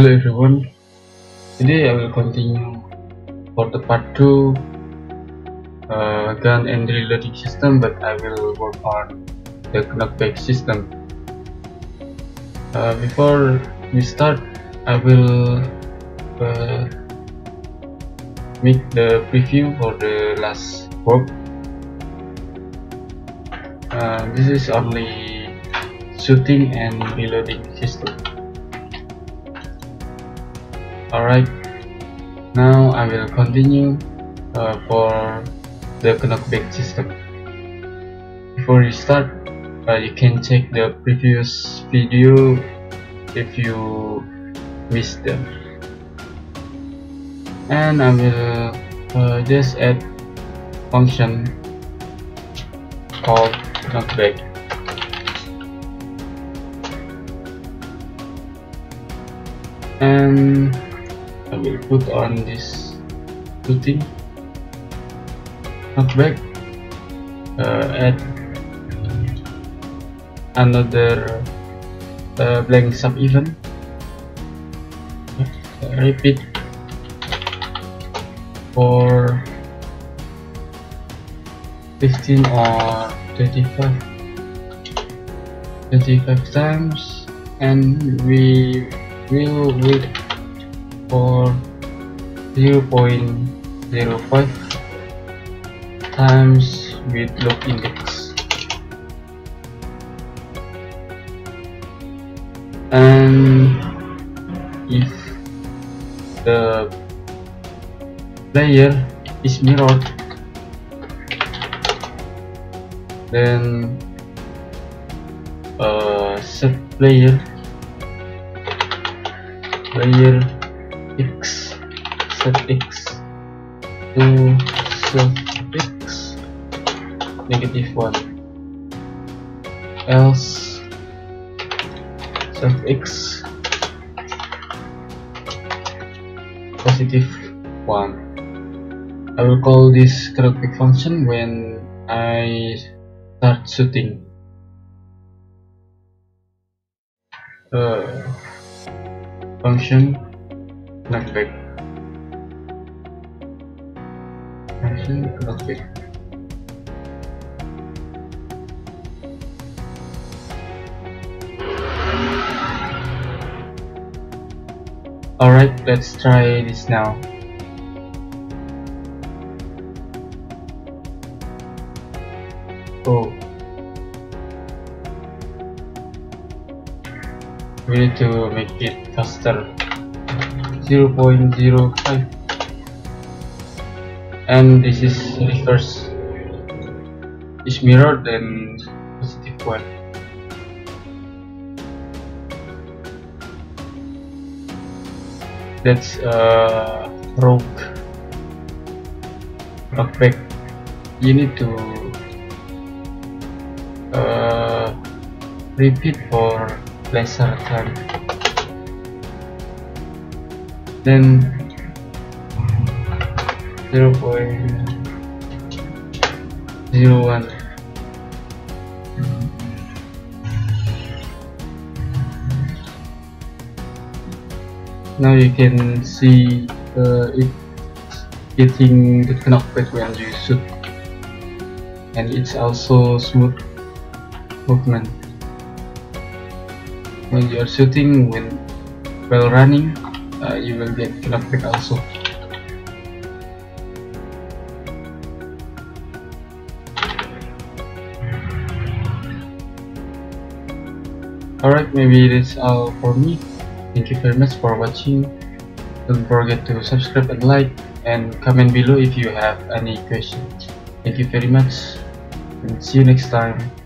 Hello everyone, today I will continue for the part 2 gun and reloading system, but I will work on the knockback system. Before we start, I will make the preview for the last work. This is only shooting and reloading system. Alright, now I will continue for the knockback system. Before you start, you can check the previous video if you missed them. And I will just add function called knockback. And I will put on this shooting knockback, add another blank sub event, repeat for 15 or 35 times, and we will wait for 0.05 times with loop index, and if the player is mirrored, then set player x set x to suffix -1, else suffix +1. I will call this knockback function when I start shooting. Function knockback. Alright, let's try this now. Oh, we need to make it faster. 0.05, and this is reverse. Is mirrored, then +1. That's rogue knockback. You need to repeat for lesser time. Then 0.01. Now you can see it getting the knockback when you shoot, and it's also smooth movement when you are shooting. When while running, you will get knockback also. Alright, maybe that's all for me. Thank you very much for watching. Don't forget to subscribe and like, and comment below if you have any questions. Thank you very much, and see you next time.